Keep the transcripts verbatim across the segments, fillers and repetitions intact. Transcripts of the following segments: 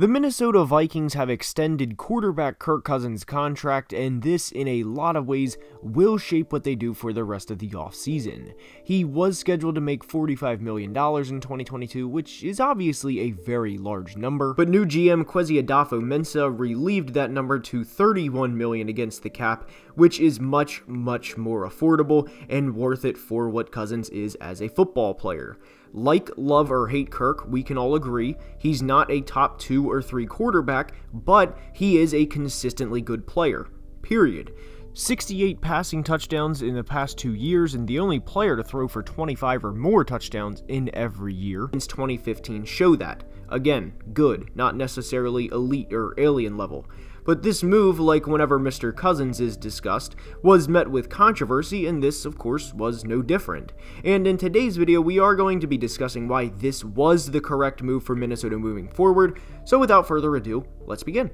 The Minnesota Vikings have extended quarterback Kirk Cousins' contract, and this, in a lot of ways, will shape what they do for the rest of the offseason. He was scheduled to make forty-five million dollars in twenty twenty-two, which is obviously a very large number, but new G M Kwesi Adofo-Mensah relieved that number to thirty-one million dollars against the cap, which is much, much more affordable and worth it for what Cousins is as a football player. Like, love, or hate Kirk, we can all agree he's not a top two or three quarterback, but he is a consistently good player, period. sixty-eight passing touchdowns in the past two years, and the only player to throw for twenty-five or more touchdowns in every year since twenty fifteen show that. Again, good, not necessarily elite or alien level. But this move, like whenever Mister Cousins is discussed, was met with controversy, and this, of course, was no different. And in today's video, we are going to be discussing why this was the correct move for Minnesota moving forward, so without further ado, let's begin.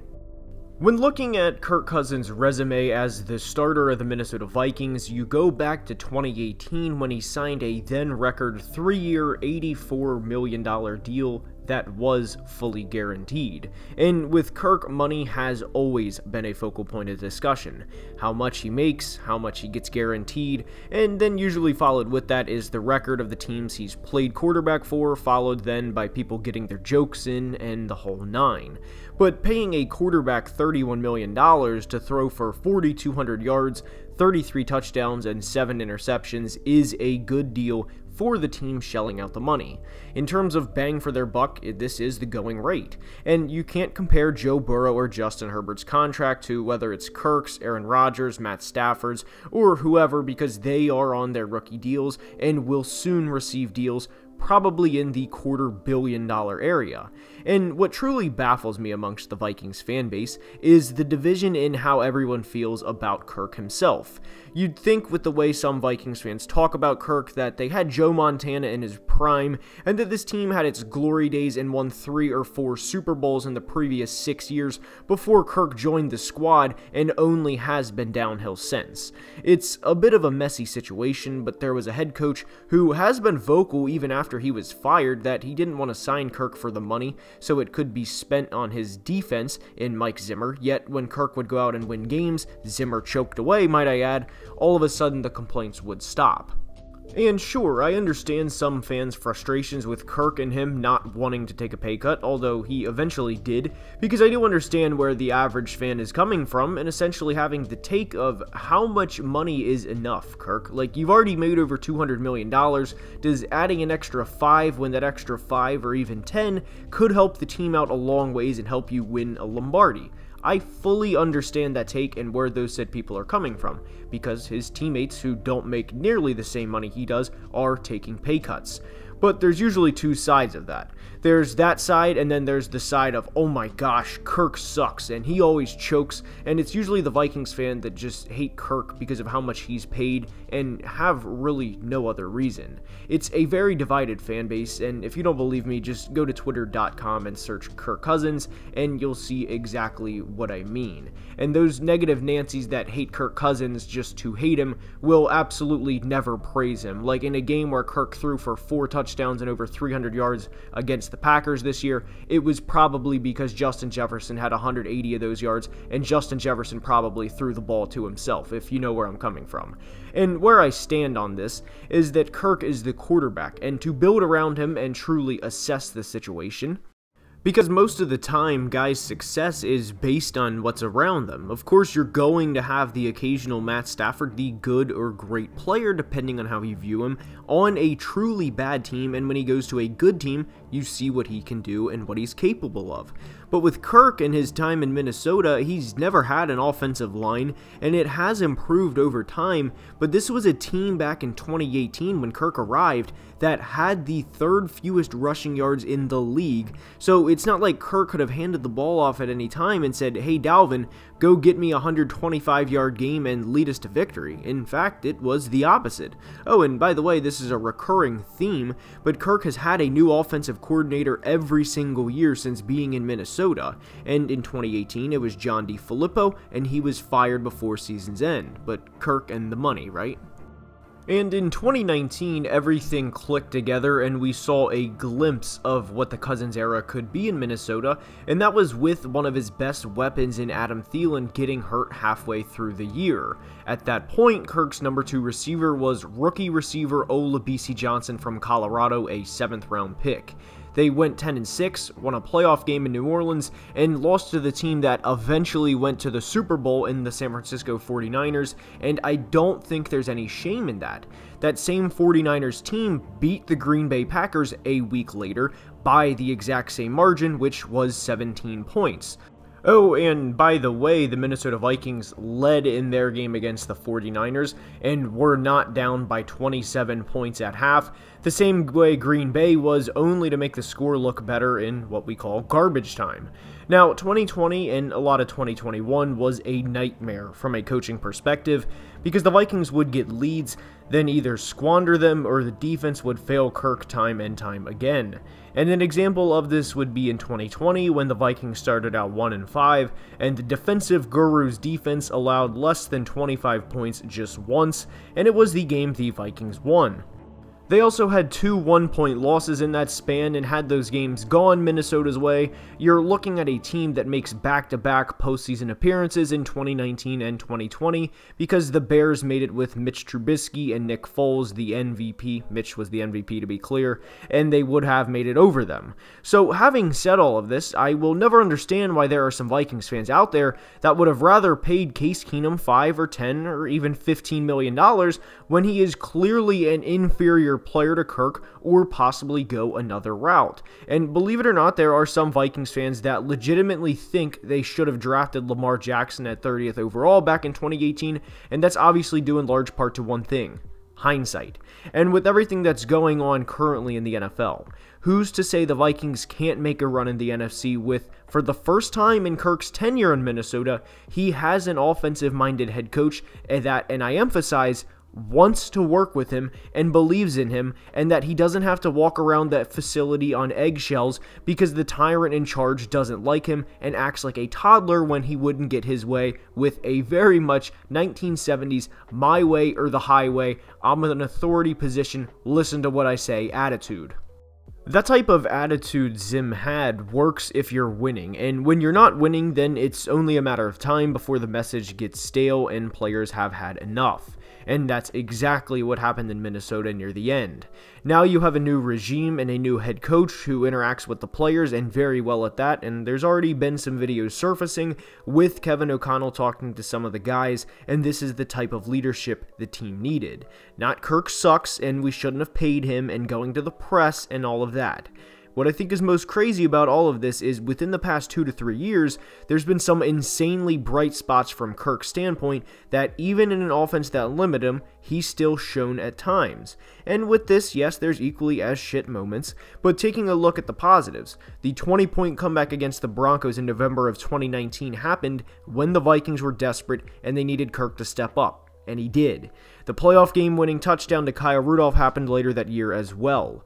When looking at Kirk Cousins' resume as the starter of the Minnesota Vikings, you go back to twenty eighteen when he signed a then-record three-year, eighty-four million dollar deal that was fully guaranteed. And with Kirk, money has always been a focal point of discussion. How much he makes, how much he gets guaranteed, and then usually followed with that is the record of the teams he's played quarterback for, followed then by people getting their jokes in and the whole nine. But paying a quarterback thirty-one million dollars to throw for forty-two hundred yards, thirty-three touchdowns, and seven interceptions is a good deal for the team shelling out the money. In terms of bang for their buck, this is the going rate. And you can't compare Joe Burrow or Justin Herbert's contract to whether it's Kirk's, Aaron Rodgers, Matt Stafford's, or whoever, because they are on their rookie deals and will soon receive deals probably in the quarter billion dollar area. And what truly baffles me amongst the Vikings fan base is the division in how everyone feels about Kirk himself. You'd think with the way some Vikings fans talk about Kirk that they had Joe Montana in his prime and that this team had its glory days and won three or four Super Bowls in the previous six years before Kirk joined the squad and only has been downhill since. It's a bit of a messy situation, but there was a head coach who has been vocal even after After he was fired that he didn't want to sign Kirk for the money so it could be spent on his defense in Mike Zimmer, yet when Kirk would go out and win games, Zimmer choked away, might I add, all of a sudden the complaints would stop. And sure, I understand some fans' frustrations with Kirk and him not wanting to take a pay cut, although he eventually did, because I do understand where the average fan is coming from and essentially having the take of how much money is enough, Kirk. Like, you've already made over two hundred million dollars, does adding an extra five when that extra five or even ten could help the team out a long ways and help you win a Lombardi? I fully understand that take and where those said people are coming from, because his teammates who don't make nearly the same money he does are taking pay cuts. But there's usually two sides of that. There's that side, and then there's the side of, oh my gosh, Kirk sucks, and he always chokes, and it's usually the Vikings fan that just hate Kirk because of how much he's paid and have really no other reason. It's a very divided fan base, and if you don't believe me, just go to twitter dot com and search Kirk Cousins, and you'll see exactly what I mean. And those negative Nancies that hate Kirk Cousins just to hate him will absolutely never praise him. Like in a game where Kirk threw for four touchdowns and over three hundred yards against the The Packers this year, it was probably because Justin Jefferson had one hundred eighty of those yards, and Justin Jefferson probably threw the ball to himself, if you know where I'm coming from. And where I stand on this is that Kirk is the quarterback, and to build around him and truly assess the situation, because most of the time, guys' success is based on what's around them. Of course, you're going to have the occasional Matt Stafford, the good or great player, depending on how you view him, on a truly bad team, and when he goes to a good team, you see what he can do and what he's capable of. But with Kirk and his time in Minnesota, he's never had an offensive line, and it has improved over time, but this was a team back in twenty eighteen when Kirk arrived that had the third fewest rushing yards in the league, so it's not like Kirk could have handed the ball off at any time and said, hey Dalvin, go get me a one hundred twenty-five yard game and lead us to victory. In fact, it was the opposite. Oh, and by the way, this is a recurring theme, but Kirk has had a new offensive coordinator every single year since being in Minnesota. Minnesota, and in twenty eighteen it was John DeFilippo, and he was fired before season's end, but Kirk and the money, right? And in twenty nineteen, everything clicked together and we saw a glimpse of what the Cousins era could be in Minnesota, and that was with one of his best weapons in Adam Thielen getting hurt halfway through the year. At that point, Kirk's number two receiver was rookie receiver Ola Bisi Johnson from Colorado, a seventh round pick. They went ten and six, won a playoff game in New Orleans, and lost to the team that eventually went to the Super Bowl in the San Francisco forty-niners, and I don't think there's any shame in that. That same forty-niners team beat the Green Bay Packers a week later by the exact same margin, which was seventeen points. Oh, and by the way, the Minnesota Vikings led in their game against the forty-niners and were not down by twenty-seven points at half, the same way Green Bay was, only to make the score look better in what we call garbage time. Now, twenty twenty and a lot of twenty twenty-one was a nightmare from a coaching perspective because the Vikings would get leads, then either squander them or the defense would fail Kirk time and time again. And an example of this would be in twenty twenty when the Vikings started out one and five and the defensive guru's defense allowed less than twenty-five points just once, and it was the game the Vikings won. They also had two one-point losses in that span, and had those games gone Minnesota's way, you're looking at a team that makes back-to-back postseason appearances in twenty nineteen and twenty twenty, because the Bears made it with Mitch Trubisky and Nick Foles, the M V P. Mitch was the M V P, to be clear, and they would have made it over them. So having said all of this, I will never understand why there are some Vikings fans out there that would have rather paid Case Keenum five or ten or even fifteen million dollars when he is clearly an inferior player to Kirk, or possibly go another route. And believe it or not, there are some Vikings fans that legitimately think they should have drafted Lamar Jackson at thirtieth overall back in twenty eighteen, and that's obviously due in large part to one thing: hindsight. And with everything that's going on currently in the N F L, who's to say the Vikings can't make a run in the N F C with, for the first time in Kirk's tenure in Minnesota, he has an offensive-minded head coach that, and I emphasize, wants to work with him and believes in him, and that he doesn't have to walk around that facility on eggshells because the tyrant in charge doesn't like him and acts like a toddler when he wouldn't get his way with a very much nineteen seventies my way or the highway, I'm in an authority position, listen to what I say attitude. That type of attitude Zim had works if you're winning, and when you're not winning, then it's only a matter of time before the message gets stale and players have had enough. And that's exactly what happened in Minnesota near the end. Now you have a new regime and a new head coach who interacts with the players, and very well at that, and there's already been some videos surfacing with Kevin O'Connell talking to some of the guys, and this is the type of leadership the team needed. Not Kirk sucks and we shouldn't have paid him and going to the press and all of that. What I think is most crazy about all of this is within the past two to three years, there's been some insanely bright spots from Kirk's standpoint that even in an offense that limited him, he's still shown at times. And with this, yes, there's equally as shit moments, but taking a look at the positives, the twenty-point comeback against the Broncos in November of twenty nineteen happened when the Vikings were desperate and they needed Kirk to step up, and he did. The playoff game-winning touchdown to Kyle Rudolph happened later that year as well.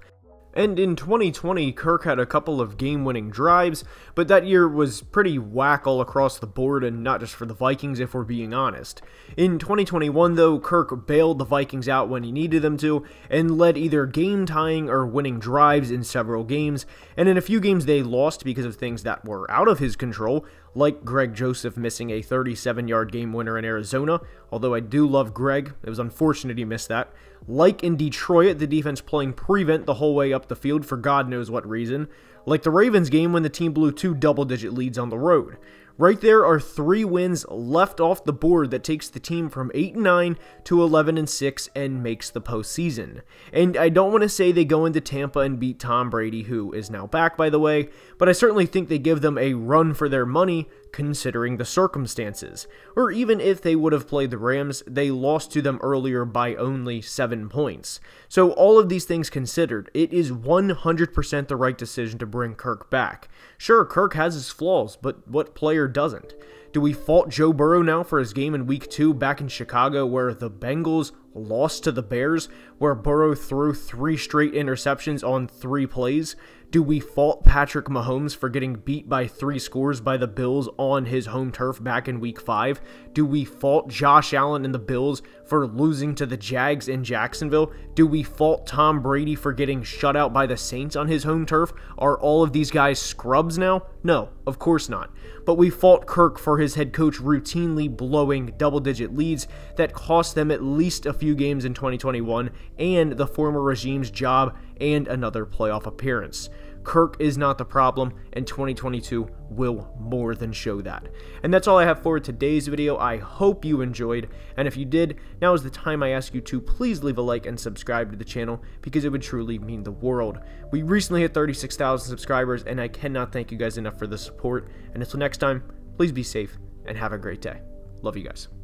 And in twenty twenty, Kirk had a couple of game-winning drives, but that year was pretty whack all across the board, and not just for the Vikings if we're being honest. In twenty twenty-one though, Kirk bailed the Vikings out when he needed them to, and led either game-tying or winning drives in several games, and in a few games they lost because of things that were out of his control, like Greg Joseph missing a thirty-seven-yard game winner in Arizona, although I do love Greg, it was unfortunate he missed that. Like in Detroit, the defense playing prevent the whole way up the field for God knows what reason. Like the Ravens game when the team blew two double-digit leads on the road. Right there are three wins left off the board that takes the team from eight and nine to eleven and six and makes the postseason. And I don't want to say they go into Tampa and beat Tom Brady, who is now back by the way, but I certainly think they give them a run for their money considering the circumstances. Or even if they would have played the Rams, they lost to them earlier by only seven points. So all of these things considered, it is one hundred percent the right decision to bring Kirk back. Sure, Kirk has his flaws, but what player doesn't? Do we fault Joe Burrow now for his game in week two back in Chicago where the Bengals lost to the Bears where Burrow threw three straight interceptions on three plays? Do we fault Patrick Mahomes for getting beat by three scores by the Bills on his home turf back in week five? Do we fault Josh Allen and the Bills for losing to the Jags in Jacksonville? Do we fault Tom Brady for getting shut out by the Saints on his home turf? Are all of these guys scrubs now? No, of course not. But we fault Kirk for his head coach routinely blowing double-digit leads that cost them at least a few games in twenty twenty-one and the former regime's job and another playoff appearance. Kirk is not the problem, and twenty twenty-two will more than show that. And that's all I have for today's video. I hope you enjoyed, and if you did, now is the time I ask you to please leave a like and subscribe to the channel, because it would truly mean the world. We recently hit thirty-six thousand subscribers, and I cannot thank you guys enough for the support. And until next time, please be safe and have a great day. Love you guys.